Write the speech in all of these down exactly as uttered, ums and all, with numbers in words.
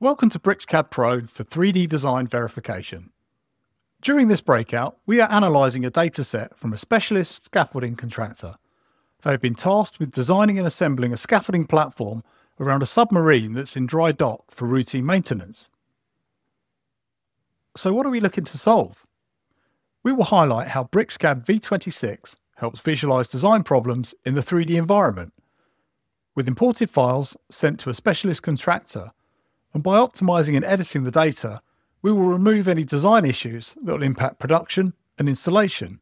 Welcome to BricsCAD Pro for three D design verification. During this breakout, we are analysing a data set from a specialist scaffolding contractor. They have been tasked with designing and assembling a scaffolding platform around a submarine that's in dry dock for routine maintenance. So what are we looking to solve? We will highlight how BricsCAD V twenty-six helps visualise design problems in the three D environment, with imported files sent to a specialist contractor. And by optimizing and editing the data, we will remove any design issues that will impact production and installation.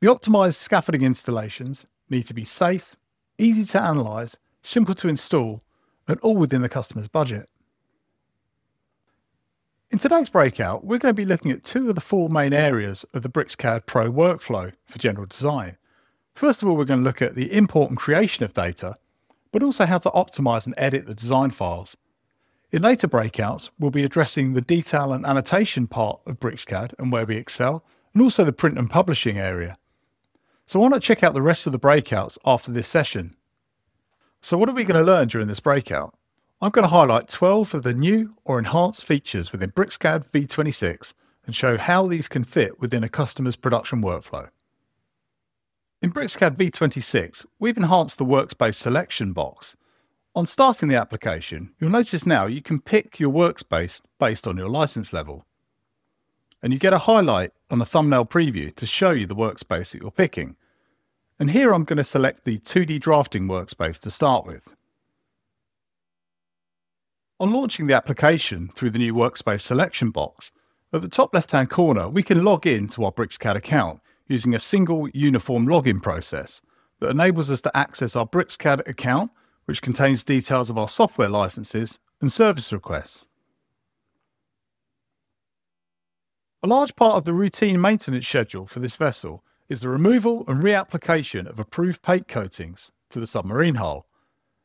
The optimized scaffolding installations need to be safe, easy to analyze, simple to install, and all within the customer's budget. In today's breakout, we're going to be looking at two of the four main areas of the BricsCAD Pro workflow for general design. First of all, we're going to look at the import and creation of data, but also how to optimize and edit the design files. In later breakouts, we'll be addressing the detail and annotation part of BricsCAD and where we excel, and also the print and publishing area. So why not check out the rest of the breakouts after this session? So what are we going to learn during this breakout? I'm going to highlight twelve of the new or enhanced features within BricsCAD V twenty-six and show how these can fit within a customer's production workflow. In BricsCAD V twenty-six, we've enhanced the workspace selection box. On starting the application, you'll notice now you can pick your workspace based on your license level. And you get a highlight on the thumbnail preview to show you the workspace that you're picking. And here I'm going to select the two D drafting workspace to start with. On launching the application through the new workspace selection box, at the top left-hand corner, we can log in to our BricsCAD account using a single uniform login process that enables us to access our BricsCAD account, which contains details of our software licenses and service requests. A large part of the routine maintenance schedule for this vessel is the removal and reapplication of approved paint coatings to the submarine hull.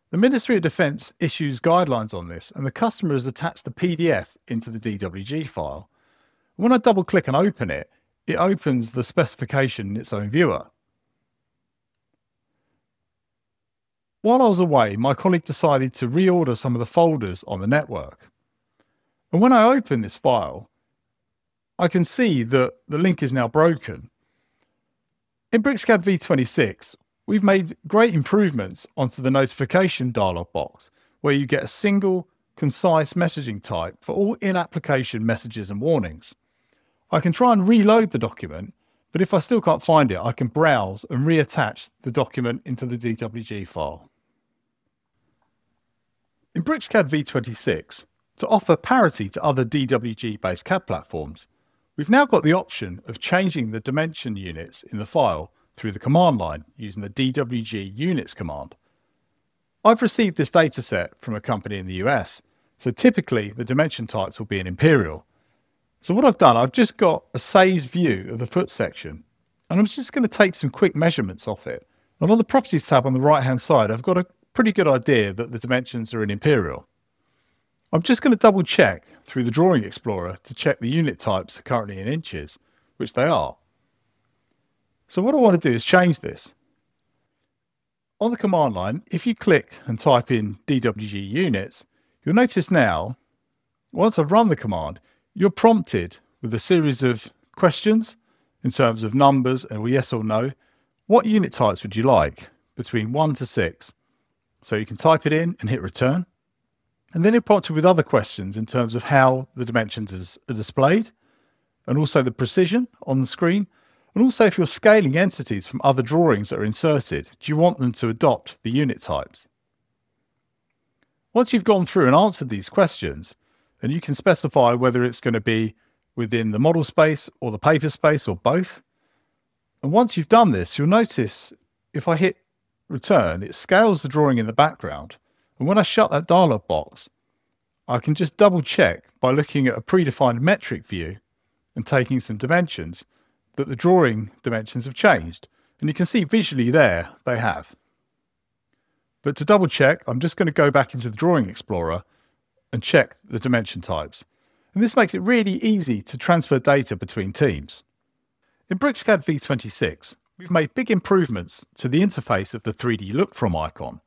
The Ministry of Defence issues guidelines on this, and the customer has attached the P D F into the D W G file. When I double click and open it, it opens the specification in its own viewer. While I was away, my colleague decided to reorder some of the folders on the network. And when I open this file, I can see that the link is now broken. In BricsCAD V twenty-six, we've made great improvements onto the notification dialog box, where you get a single, concise messaging type for all in-application messages and warnings. I can try and reload the document, but if I still can't find it, I can browse and reattach the document into the D W G file. In BricsCAD V twenty-six, to offer parity to other D W G-based C A D platforms, we've now got the option of changing the dimension units in the file through the command line using the D W G units command. I've received this data set from a company in the U S, so typically the dimension types will be in imperial. So what I've done, I've just got a saved view of the foot section, and I'm just going to take some quick measurements off it. And on the properties tab on the right-hand side, I've got a pretty good idea that the dimensions are in imperial. I'm just going to double check through the Drawing Explorer to check the unit types are currently in inches, which they are. So what I want to do is change this. On the command line, if you click and type in D W G units, you'll notice now, once I've run the command, you're prompted with a series of questions in terms of numbers and yes or no. What unit types would you like between one to six? So you can type it in and hit return. And then you're prompted with other questions in terms of how the dimensions are displayed, and also the precision on the screen, and also if you're scaling entities from other drawings that are inserted, do you want them to adopt the unit types? Once you've gone through and answered these questions, then you can specify whether it's going to be within the model space or the paper space or both. And once you've done this, you'll notice if I hit return, it scales the drawing in the background. And when I shut that dialog box, I can just double check by looking at a predefined metric view and taking some dimensions that the drawing dimensions have changed. And you can see visually there they have. But to double check, I'm just going to go back into the Drawing Explorer and check the dimension types. And this makes it really easy to transfer data between teams. In BricsCAD V twenty-six, we've made big improvements to the interface of the three D look from icon.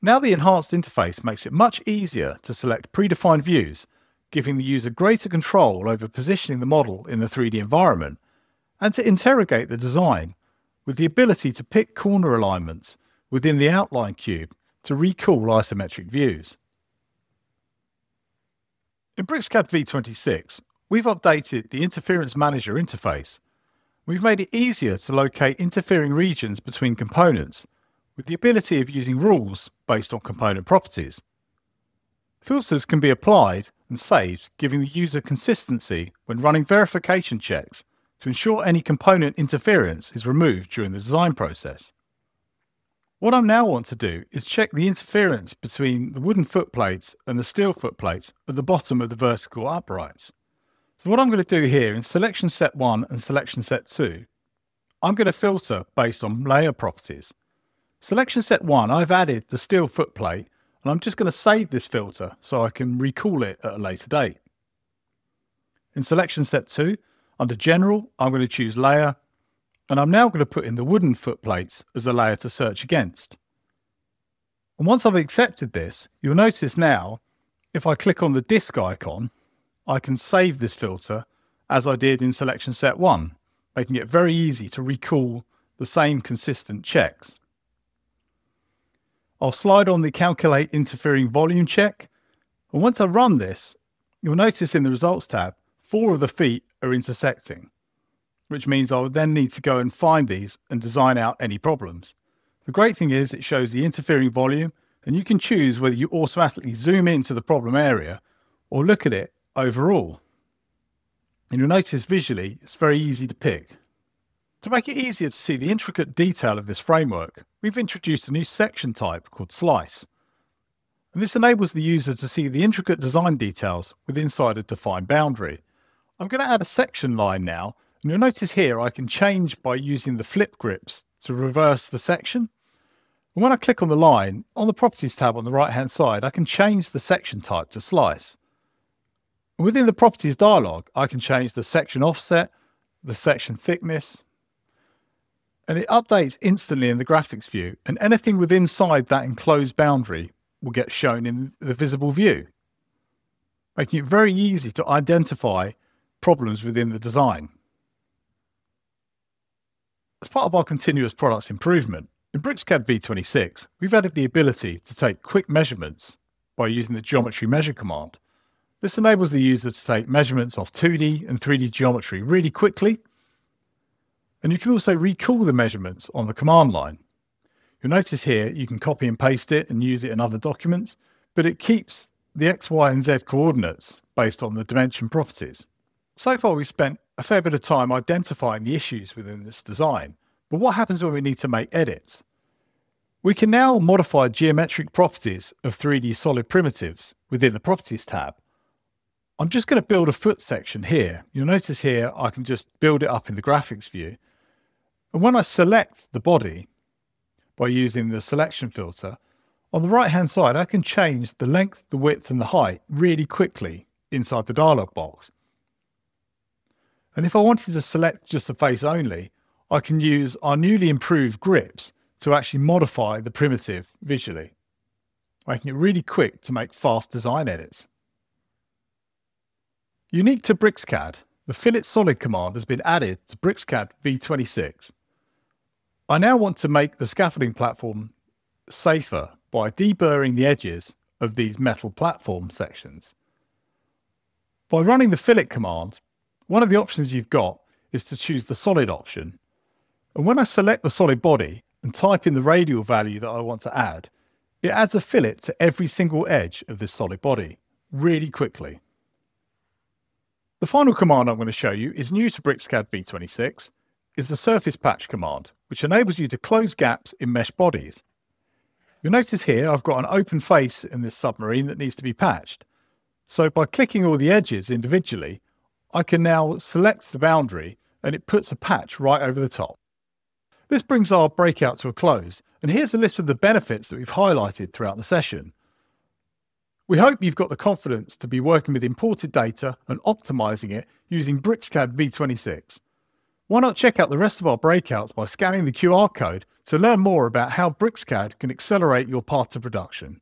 Now the enhanced interface makes it much easier to select predefined views, giving the user greater control over positioning the model in the three D environment, and to interrogate the design with the ability to pick corner alignments within the outline cube to recall isometric views. In BricsCAD V twenty-six, we've updated the Interference Manager interface. We've made it easier to locate interfering regions between components with the ability of using rules based on component properties. Filters can be applied and saved, giving the user consistency when running verification checks to ensure any component interference is removed during the design process. What I now want to do is check the interference between the wooden footplates and the steel footplates at the bottom of the vertical uprights. So what I'm going to do here in selection set one and selection set two, I'm going to filter based on layer properties. Selection set one, I've added the steel footplate, and I'm just going to save this filter so I can recall it at a later date. In selection set two, under general, I'm going to choose layer, and I'm now going to put in the wooden footplates as a layer to search against. And once I've accepted this, you'll notice now, if I click on the disk icon, I can save this filter as I did in selection set one, making it very easy to recall the same consistent checks. I'll slide on the calculate interfering volume check. And once I run this, you'll notice in the results tab, four of the feet are intersecting, which means I would then need to go and find these and design out any problems. The great thing is it shows the interfering volume, and you can choose whether you automatically zoom into the problem area or look at it overall. And you'll notice visually, it's very easy to pick. To make it easier to see the intricate detail of this framework, we've introduced a new section type called Slice. And this enables the user to see the intricate design details within inside a defined boundary. I'm going to add a section line now, and you'll notice here I can change by using the flip grips to reverse the section. And when I click on the line, on the Properties tab on the right-hand side, I can change the section type to Slice. And within the Properties dialog, I can change the section offset, the section thickness, and it updates instantly in the graphics view, and anything within inside that enclosed boundary will get shown in the visible view, making it very easy to identify problems within the design. As part of our continuous products improvement, in BricsCAD V twenty-six, we've added the ability to take quick measurements by using the geometry measure command. This enables the user to take measurements of two D and three D geometry really quickly, and you can also recall the measurements on the command line. You'll notice here you can copy and paste it and use it in other documents, but it keeps the X, Y, and Z coordinates based on the dimension properties. So far we've spent a fair bit of time identifying the issues within this design, but what happens when we need to make edits? We can now modify geometric properties of three D solid primitives within the Properties tab. I'm just going to build a foot section here. You'll notice here I can just build it up in the graphics view. And when I select the body by using the selection filter, on the right-hand side I can change the length, the width and the height really quickly inside the dialog box. And if I wanted to select just the face only, I can use our newly improved grips to actually modify the primitive visually, making it really quick to make fast design edits. Unique to BricsCAD, the FilletSolid command has been added to BricsCAD V twenty-six. I now want to make the scaffolding platform safer by deburring the edges of these metal platform sections. By running the fillet command, one of the options you've got is to choose the solid option. And when I select the solid body and type in the radial value that I want to add, it adds a fillet to every single edge of this solid body really quickly. The final command I'm going to show you is new to BricsCAD V twenty-six, is the surface patch command, which enables you to close gaps in mesh bodies. You'll notice here I've got an open face in this submarine that needs to be patched. So by clicking all the edges individually, I can now select the boundary and it puts a patch right over the top. This brings our breakout to a close, and here's a list of the benefits that we've highlighted throughout the session. We hope you've got the confidence to be working with imported data and optimizing it using BricsCAD V twenty-six. Why not check out the rest of our breakouts by scanning the Q R code to learn more about how BricsCAD can accelerate your path to production?